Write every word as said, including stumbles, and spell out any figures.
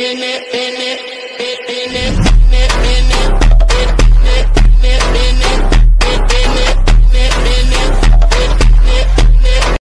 in it.